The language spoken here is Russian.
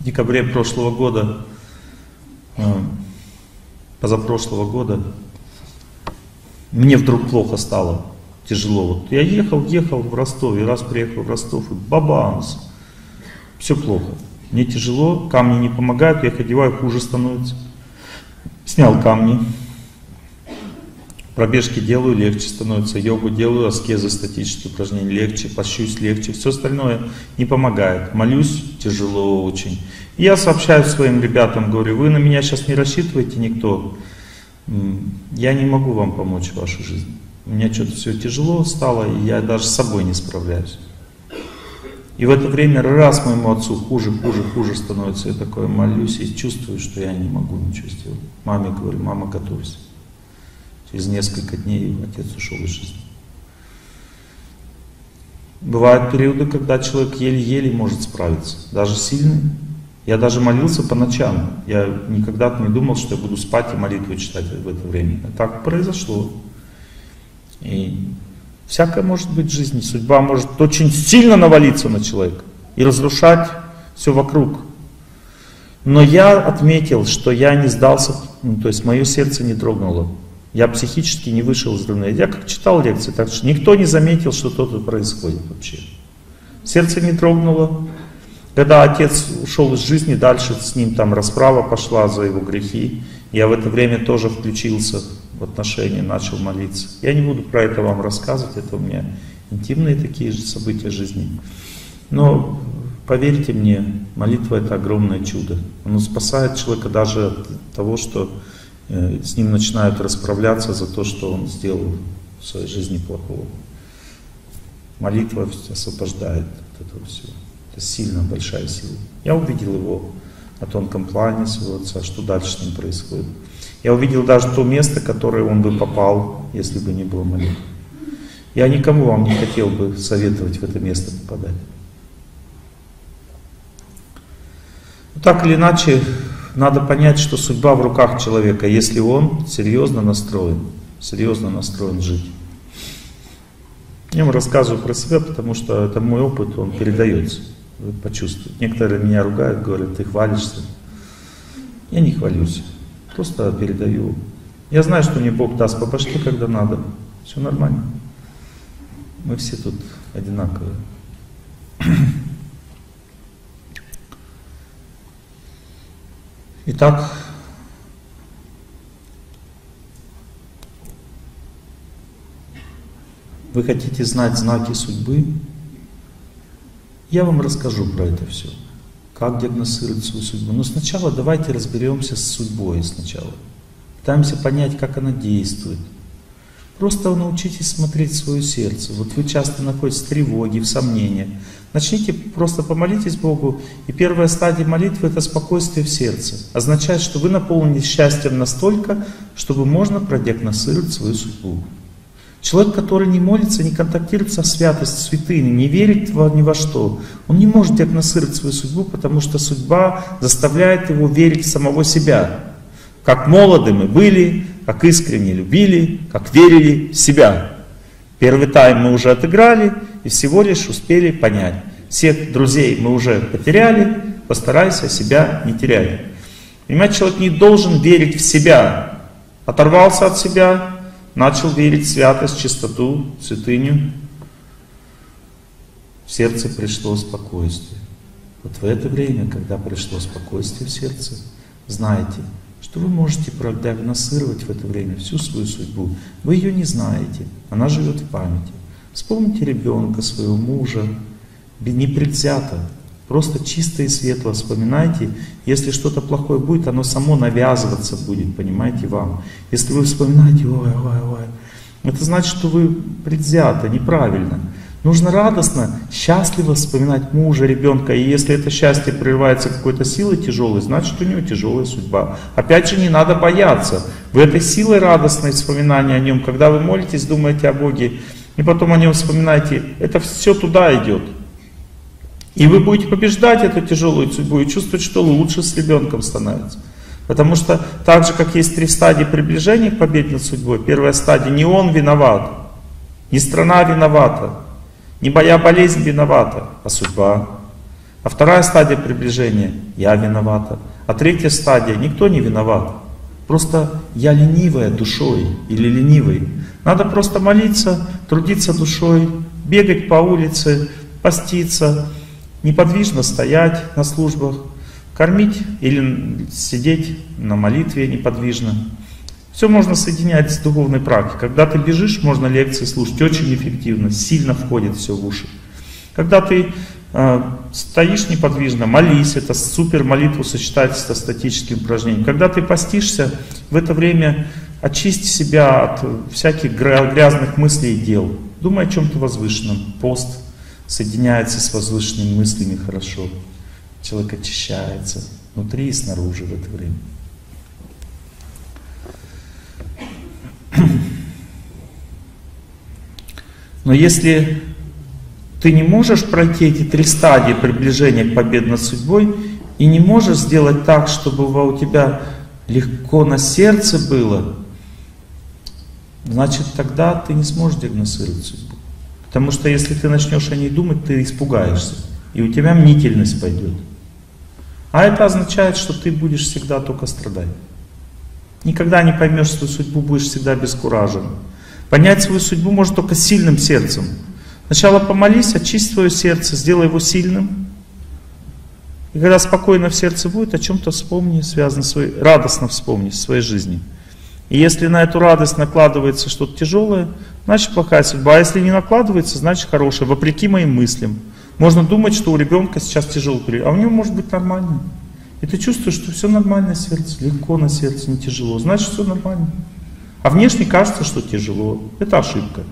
в декабре прошлого года, позапрошлого года, мне вдруг плохо стало, тяжело. Вот я ехал в Ростов, и раз приехал в Ростов, и бабамс, все плохо. Мне тяжело, камни не помогают, я их одеваю, хуже становится. Снял камни, пробежки делаю, легче становится, йогу делаю, аскезы, статические упражнения, легче, пощусь, легче, все остальное не помогает. Молюсь, тяжело очень. Я сообщаю своим ребятам, говорю, вы на меня сейчас не рассчитываете никто, я не могу вам помочь в вашей жизни. У меня что-то все тяжело стало, и я даже с собой не справляюсь. И в это время раз моему отцу хуже становится. Я такой молюсь и чувствую, что я не могу ничего сделать. Маме говорю, мама, готовься. Через несколько дней отец ушел из жизни. Бывают периоды, когда человек еле-еле может справиться, даже сильный. Я даже молился по ночам. Я никогда не думал, что я буду спать и молитвы читать в это время. А так произошло. И всякое может быть в жизни. Судьба может очень сильно навалиться на человека и разрушать все вокруг. Но я отметил, что я не сдался, то есть мое сердце не трогнуло. Я психически не вышел из равновесия. Я как читал лекции, так что никто не заметил, что что-то происходит вообще. Сердце не трогнуло. Когда отец ушел из жизни, дальше с ним там расправа пошла за его грехи. Я в это время тоже включился в отношения, начал молиться. Я не буду про это вам рассказывать, это у меня интимные такие же события жизни. Но поверьте мне, молитва — это огромное чудо. Оно спасает человека даже от того, что с ним начинают расправляться за то, что он сделал в своей жизни плохого. Молитва освобождает от этого всего. Это сильно большая сила. Я увидел его на тонком плане своего отца, что дальше с ним происходит. Я увидел даже то место, в которое он бы попал, если бы не было молитвы. Я никому вам не хотел бы советовать в это место попадать. Но так или иначе, надо понять, что судьба в руках человека, если он серьезно настроен жить. Я вам рассказываю про себя, потому что это мой опыт, он передается. Вы почувствуете. Некоторые меня ругают, говорят, ты хвалишься. Я не хвалюсь, просто передаю. Я знаю, что мне Бог даст по башке, когда надо. Все нормально. Мы все тут одинаковые. Итак, вы хотите знать знаки судьбы? Я вам расскажу про это все, как диагностировать свою судьбу. Но сначала давайте разберемся с судьбой сначала. Пытаемся понять, как она действует. Просто научитесь смотреть в свое сердце. Вот вы часто находитесь в тревоге, в сомнениях. Начните, просто помолитесь Богу. И первая стадия молитвы — это спокойствие в сердце. Означает, что вы наполнены счастьем настолько, чтобы можно продиагностировать свою судьбу. Человек, который не молится, не контактирует со святостью, святыней, не верит ни во что, он не может диагностировать свою судьбу, потому что судьба заставляет его верить в самого себя. Как молоды мы были, как искренне любили, как верили в себя. Первый тайм мы уже отыграли и всего лишь успели понять. Всех друзей мы уже потеряли, постарайся себя не терять. Понимаете, человек не должен верить в себя. Оторвался от себя, начал верить в святость, чистоту, святыню. В сердце пришло спокойствие. Вот в это время, когда пришло спокойствие в сердце, знаете, что вы можете продиагностировать в это время всю свою судьбу. Вы ее не знаете, она живет в памяти. Вспомните ребенка, своего мужа, непредвзято, просто чисто и светло вспоминайте. Если что-то плохое будет, оно само навязываться будет, понимаете, вам. Если вы вспоминаете, ой, это значит, что вы предвзято, неправильно. Нужно радостно, счастливо вспоминать мужа, ребенка. И если это счастье прерывается какой-то силой тяжелой, значит, у него тяжелая судьба. Опять же, не надо бояться. Вы этой силой радостной вспоминания о нем, когда вы молитесь, думаете о Боге, и потом о нем вспоминаете, это все туда идет. И вы будете побеждать эту тяжелую судьбу и чувствовать, что лучше с ребенком становится. Потому что так же, как есть три стадии приближения к победе над судьбой, первая стадия — не он виноват, не страна виновата, не моя болезнь виновата, а судьба. А вторая стадия приближения — я виновата. А третья стадия — никто не виноват. Просто я ленивая душой или ленивый. Надо просто молиться, трудиться душой, бегать по улице, поститься, неподвижно стоять на службах, кормить или сидеть на молитве неподвижно. Все можно соединять с духовной практикой. Когда ты бежишь, можно лекции слушать очень эффективно, сильно входит все в уши. Когда ты стоишь неподвижно, молись, это супер молитву сочетать со статическим упражнением. Когда ты постишься, в это время очисти себя от всяких грязных мыслей и дел. Думай о чем-то возвышенном. Пост соединяется с возвышенными мыслями хорошо. Человек очищается внутри и снаружи в это время. Но если ты не можешь пройти эти три стадии приближения к победе над судьбой и не можешь сделать так, чтобы у тебя легко на сердце было, значит, тогда ты не сможешь диагностировать судьбу. Потому что если ты начнешь о ней думать, ты испугаешься, и у тебя мнительность пойдет. А это означает, что ты будешь всегда только страдать. Никогда не поймешь свою судьбу, будешь всегда обескуражен. Понять свою судьбу можно только сильным сердцем. Сначала помолись, очисти свое сердце, сделай его сильным. И когда спокойно в сердце будет, о чем-то вспомни, радостно вспомни в своей жизни. И если на эту радость накладывается что-то тяжелое, значит плохая судьба. А если не накладывается, значит хорошая, вопреки моим мыслям. Можно думать, что у ребенка сейчас тяжелый период, а у него может быть нормально. И ты чувствуешь, что все нормально на сердце, легко на сердце, не тяжело. Значит, все нормально. А внешне кажется, что тяжело. Это ошибка.